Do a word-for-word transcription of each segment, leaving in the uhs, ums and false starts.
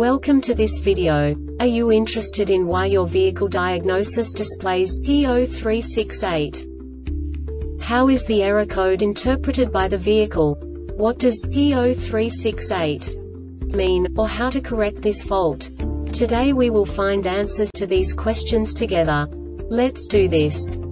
Welcome to this video. Are you interested in why your vehicle diagnosis displays P zero three six eight? How is the error code interpreted by the vehicle? What does P zero three six eight mean, or how to correct this fault? Today we will find answers to these questions together. Let's do this.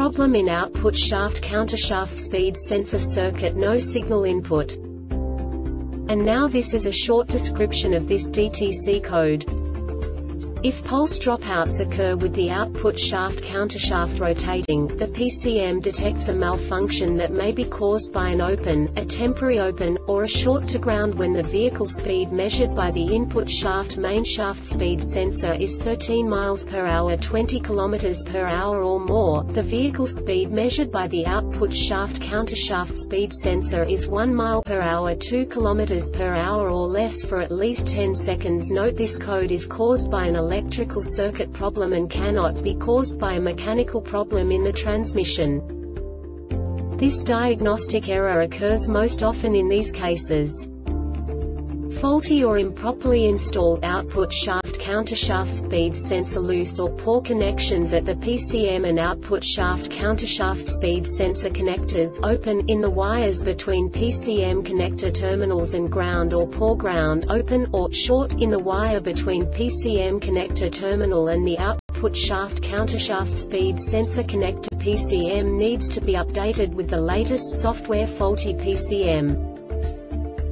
problem in output shaft countershaft speed sensor circuit, no signal input. And now this is a short description of this D T C code. If pulse dropouts occur with the output shaft countershaft rotating, the P C M detects a malfunction that may be caused by an open, a temporary open, or a short to ground when the vehicle speed measured by the input shaft main shaft speed sensor is thirteen miles per hour, twenty kilometers per hour or more. The vehicle speed measured by the output shaft countershaft speed sensor is one mile per hour, two kilometers per hour or less for at least ten seconds. Note, this code is caused by an electrical circuit problem and cannot be caused by a mechanical problem in the transmission. This diagnostic error occurs most often in these cases: faulty or improperly installed output shaft countershaft speed sensor, loose or poor connections at the P C M and output shaft countershaft speed sensor connectors, open in the wires between P C M connector terminals and ground, or poor ground, open or short in the wire between P C M connector terminal and the output shaft countershaft speed sensor connector. P C M needs to be updated with the latest software. Faulty P C M.